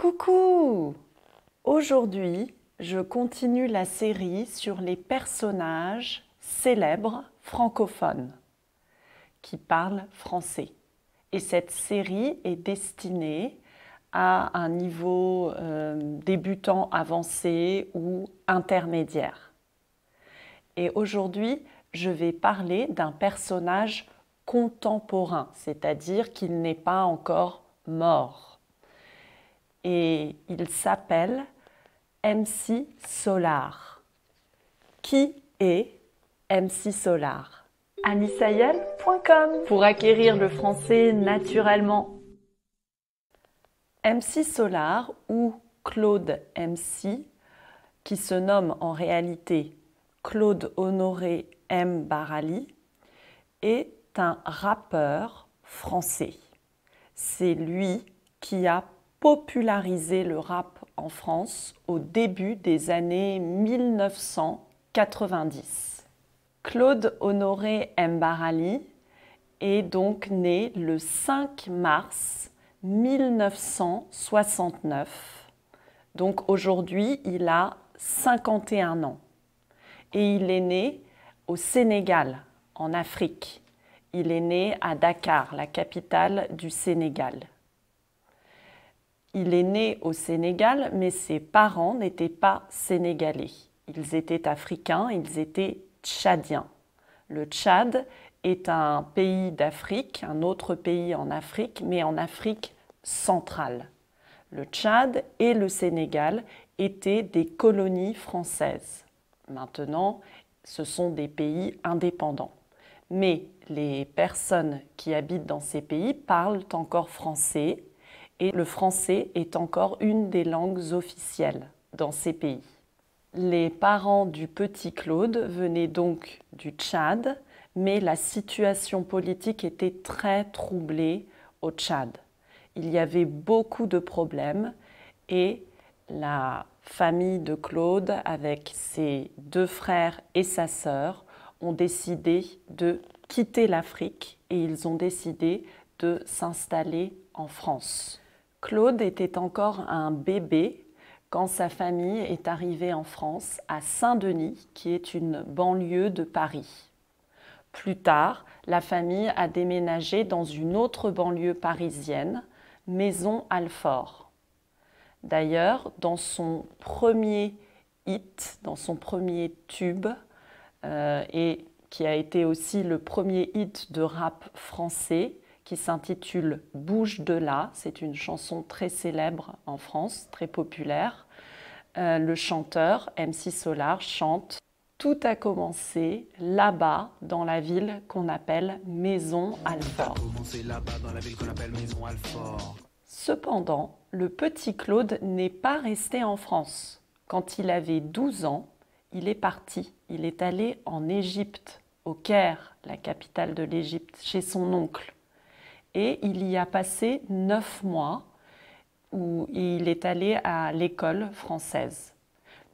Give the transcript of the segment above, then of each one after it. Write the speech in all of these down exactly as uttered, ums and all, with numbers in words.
Coucou! Aujourd'hui, je continue la série sur les personnages célèbres francophones qui parlent français. Et cette série est destinée à un niveau euh, débutant, avancé ou intermédiaire. Et aujourd'hui, je vais parler d'un personnage contemporain, c'est-à-dire qu'il n'est pas encore mort. Et il s'appelle M C Solaar. Qui est M C Solaar? Anisayel point com pour acquérir le français naturellement. M C Solaar ou Claude M C, qui se nomme en réalité Claude Honoré M'Barali, est un rappeur français. C'est lui qui a popularisé le rap en France au début des années mille neuf cent quatre-vingt-dix. Claude Honoré M'Barali est donc né le cinq mars mille neuf cent soixante-neuf. Donc aujourd'hui, il a cinquante et un ans. Et il est né au Sénégal, en Afrique. Il est né à Dakar, la capitale du Sénégal. Il est né au Sénégal, mais ses parents n'étaient pas sénégalais. Ils étaient africains, ils étaient tchadiens. Le Tchad est un pays d'Afrique, un autre pays en Afrique, mais en Afrique centrale. Le Tchad et le Sénégal étaient des colonies françaises. Maintenant, ce sont des pays indépendants. Mais les personnes qui habitent dans ces pays parlent encore français, et le français est encore une des langues officielles dans ces pays. Les parents du petit Claude venaient donc du Tchad, mais la situation politique était très troublée au Tchad. Il y avait beaucoup de problèmes et la famille de Claude, avec ses deux frères et sa sœur, ont décidé de quitter l'Afrique et ils ont décidé de s'installer en France. Claude était encore un bébé quand sa famille est arrivée en France, à Saint-Denis, qui est une banlieue de Paris. Plus tard, la famille a déménagé dans une autre banlieue parisienne, Maison Alfort. D'ailleurs, dans son premier hit, dans son premier tube, euh, et qui a été aussi le premier hit de rap français, qui s'intitule « Bouge de là ». C'est une chanson très célèbre en France, très populaire. Euh, le chanteur M C Solaar chante « Tout a commencé là-bas, dans la ville qu'on appelle Maison Alfort ». Cependant, le petit Claude n'est pas resté en France. Quand il avait douze ans, il est parti. Il est allé en Égypte, au Caire, la capitale de l'Égypte, chez son oncle. Et il y a passé neuf mois où il est allé à l'école française.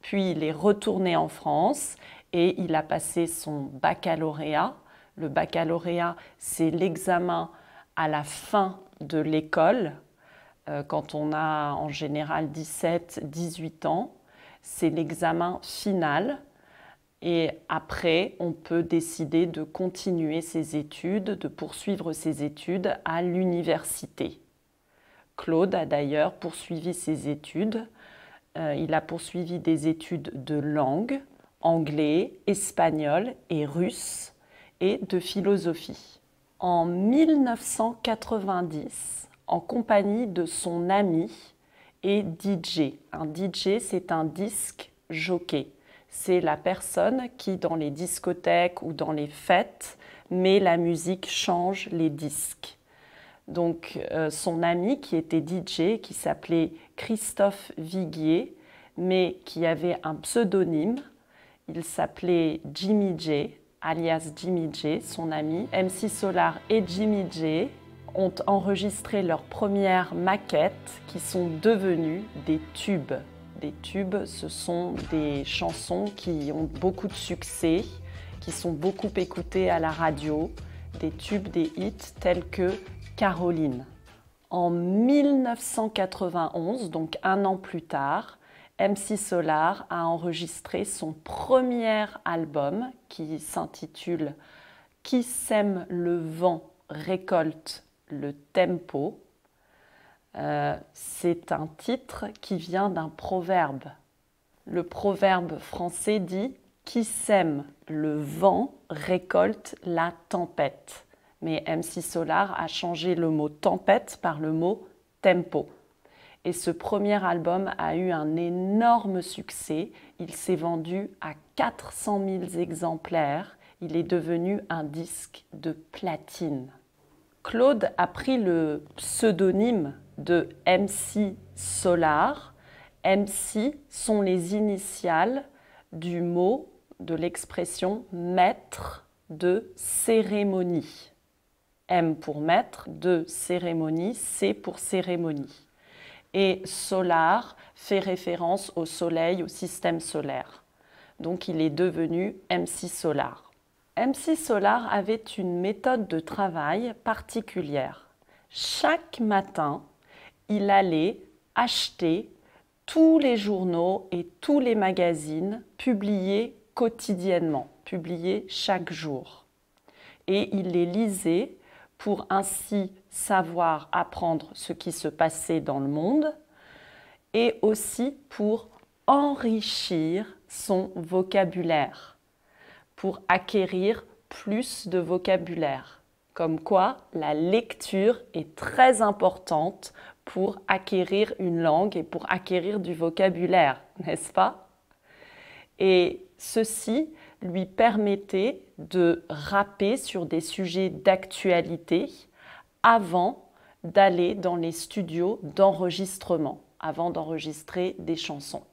Puis il est retourné en France et il a passé son baccalauréat. Le baccalauréat, c'est l'examen à la fin de l'école, euh, quand on a en général dix-sept à dix-huit ans. C'est l'examen final. Et après, on peut décider de continuer ses études, de poursuivre ses études à l'université. Claude a d'ailleurs poursuivi ses études. Euh, il a poursuivi des études de langue, anglais, espagnol et russe, et de philosophie. En mille neuf cent quatre-vingt-dix, en compagnie de son ami et D J. Un D J, c'est un disque jockey. C'est la personne qui, dans les discothèques ou dans les fêtes, met la musique, change les disques. Donc, euh, son ami qui était D J, qui s'appelait Christophe Viguier, mais qui avait un pseudonyme, il s'appelait Jimmy Jay, alias Jimmy Jay, son ami. M C Solaar et Jimmy Jay ont enregistré leurs premières maquettes qui sont devenues des tubes. Des tubes, ce sont des chansons qui ont beaucoup de succès, qui sont beaucoup écoutées à la radio, des tubes, des hits tels que Caroline. En mille neuf cent quatre-vingt-onze, donc un an plus tard, M C Solaar a enregistré son premier album qui s'intitule « Qui sème le vent récolte le tempo ». Euh, c'est un titre qui vient d'un proverbe. Le proverbe français dit « Qui sème le vent récolte la tempête ». Mais M C Solaar a changé le mot « tempête » par le mot « tempo ». Et ce premier album a eu un énorme succès. Il s'est vendu à quatre cent mille exemplaires. Il est devenu un disque de platine. Claude a pris le pseudonyme de M C Solaar. M C sont les initiales du mot de l'expression « maître » de cérémonie. M pour maître, de cérémonie, C pour cérémonie. Et Solaar fait référence au soleil, au système solaire. Donc il est devenu M C Solaar. M C Solaar avait une méthode de travail particulière. Chaque matin, il allait acheter tous les journaux et tous les magazines publiés quotidiennement, publiés chaque jour. Et il les lisait pour ainsi savoir apprendre ce qui se passait dans le monde et aussi pour enrichir son vocabulaire, pour acquérir plus de vocabulaire. Comme quoi, la lecture est très importante pour acquérir une langue et pour acquérir du vocabulaire, n'est-ce pas? Et ceci lui permettait de rapper sur des sujets d'actualité avant d'aller dans les studios d'enregistrement, avant d'enregistrer des chansons.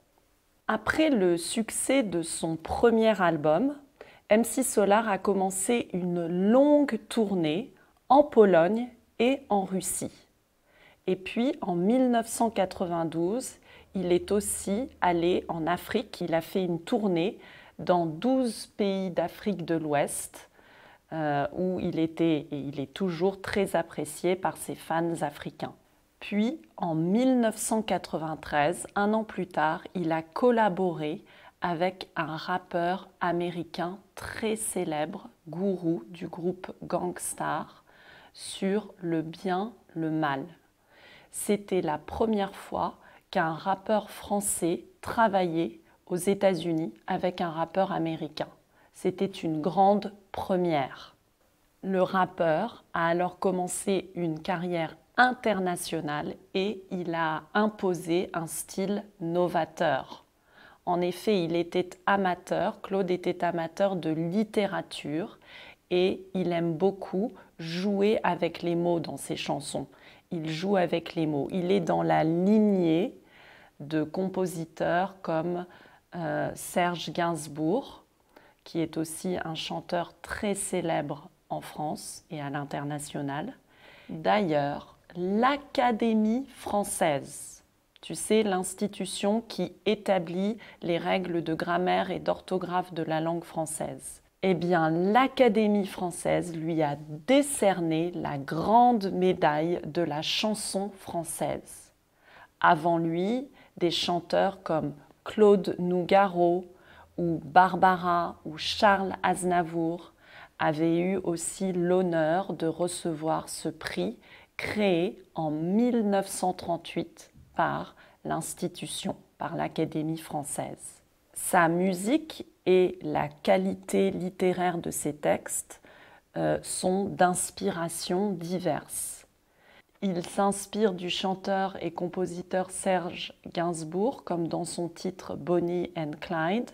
Après le succès de son premier album, M C Solaar a commencé une longue tournée en Pologne et en Russie. Et puis en mille neuf cent quatre-vingt-douze, il est aussi allé en Afrique, il a fait une tournée dans douze pays d'Afrique de l'Ouest, euh, où il était et il est toujours très apprécié par ses fans africains. Puis, en mille neuf cent quatre-vingt-treize, un an plus tard, il a collaboré avec un rappeur américain très célèbre, Guru, du groupe Gangstar, sur le bien, le mal. C'était la première fois qu'un rappeur français travaillait aux États-Unis avec un rappeur américain. C'était une grande première. Le rappeur a alors commencé une carrière internationale et il a imposé un style novateur. En effet, il était amateur, Claude était amateur de littérature et il aime beaucoup jouer avec les mots dans ses chansons. Il joue avec les mots. Il est dans la lignée de compositeurs comme Euh, Serge Gainsbourg, qui est aussi un chanteur très célèbre en France et à l'international. D'ailleurs, l'Académie française, tu sais, l'institution qui établit les règles de grammaire et d'orthographe de la langue française, eh bien, l'Académie française lui a décerné la grande médaille de la chanson française. Avant lui, des chanteurs comme Claude Nougaro ou Barbara ou Charles Aznavour avaient eu aussi l'honneur de recevoir ce prix créé en mille neuf cent trente-huit par l'institution, par l'Académie française. Sa musique et la qualité littéraire de ses textes euh, sont d'inspiration diverses. Il s'inspire du chanteur et compositeur Serge Gainsbourg, comme dans son titre Bonnie and Clyde,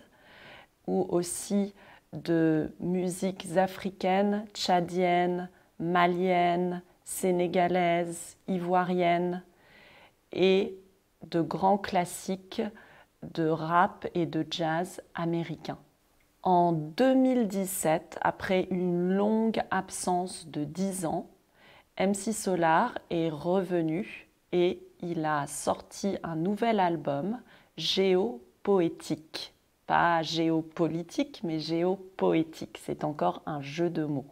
ou aussi de musiques africaines, tchadiennes, maliennes, sénégalaises, ivoiriennes, et de grands classiques de rap et de jazz américains. En deux mille dix-sept, après une longue absence de dix ans, M C Solaar est revenu et il a sorti un nouvel album, Géopoétique. Pas géopolitique, mais géopoétique, c'est encore un jeu de mots.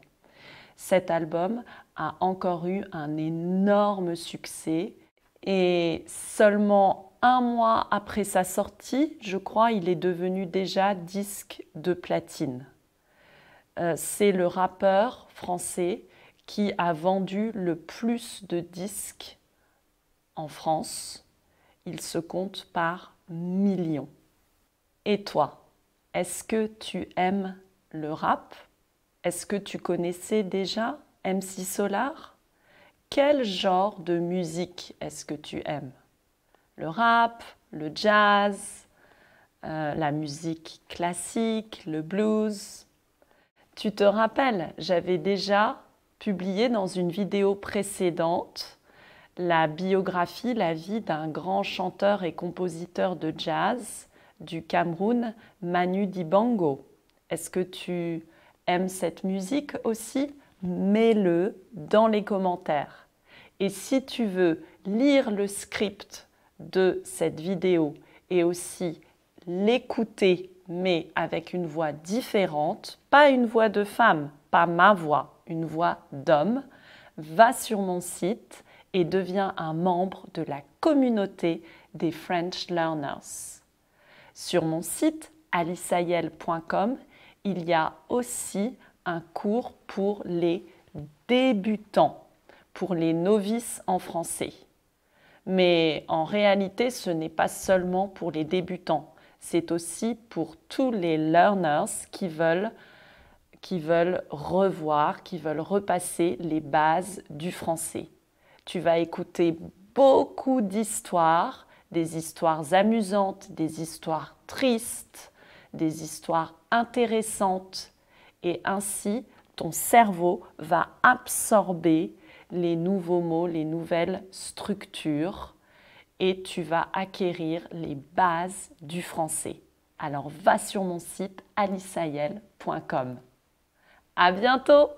cet album a encore eu un énorme succès. Et seulement un mois après sa sortie, je crois, il est devenu déjà disque de platine. Euh, c'est le rappeur français qui a vendu le plus de disques en France. Il se compte par millions. Et toi, est-ce que tu aimes le rap? Est-ce que tu connaissais déjà M C Solaar? Quel genre de musique est-ce que tu aimes? Le rap, le jazz, euh, la musique classique, le blues? Tu te rappelles, j'avais déjà publié dans une vidéo précédente la biographie, la vie d'un grand chanteur et compositeur de jazz du Cameroun, Manu Dibango. Est-ce que tu aimes cette musique aussi? Mets-le dans les commentaires. Et si tu veux lire le script de cette vidéo et aussi l'écouter, mais avec une voix différente, pas une voix de femme, pas ma voix, une voix d'homme, va sur mon site et deviens un membre de la communauté des French Learners. Sur mon site alissayel point com, il y a aussi un cours pour les débutants, pour les novices en français. Mais en réalité, ce n'est pas seulement pour les débutants, c'est aussi pour tous les learners qui veulent, qui veulent revoir, qui veulent repasser les bases du français. Tu vas écouter beaucoup d'histoires, des histoires amusantes, des histoires tristes, des histoires intéressantes. Et ainsi, ton cerveau va absorber les nouveaux mots, les nouvelles structures et tu vas acquérir les bases du français. Alors, va sur mon site alissayel point com. À bientôt!